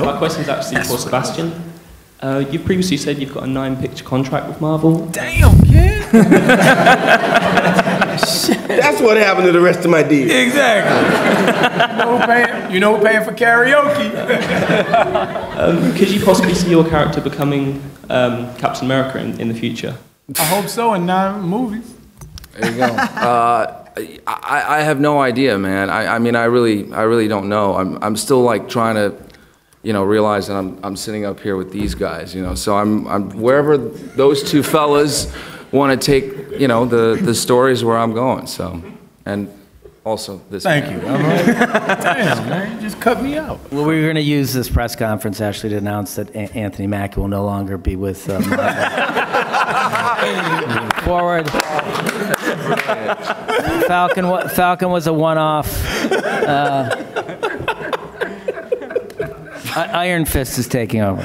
My question is actually for Sebastian. You previously said you've got a 9-picture contract with Marvel. Damn, kid! That's what happened to the rest of my deal. Exactly. You know, paying for karaoke. Could you possibly see your character becoming Captain America in the future? I hope so, in 9 movies. There you go. I have no idea, man. I mean, I really don't know. I'm still like trying to, you know, realize that I'm sitting up here with these guys, you know. So I'm wherever those two fellas want to take, you know, the stories where I'm going. So, and also this. Thank you. Damn, man, you just cut me out. Well, we're going to use this press conference actually to announce that Anthony Mackie will no longer be with Marvel. Forward. Falcon was a one-off. Iron Fist is taking over.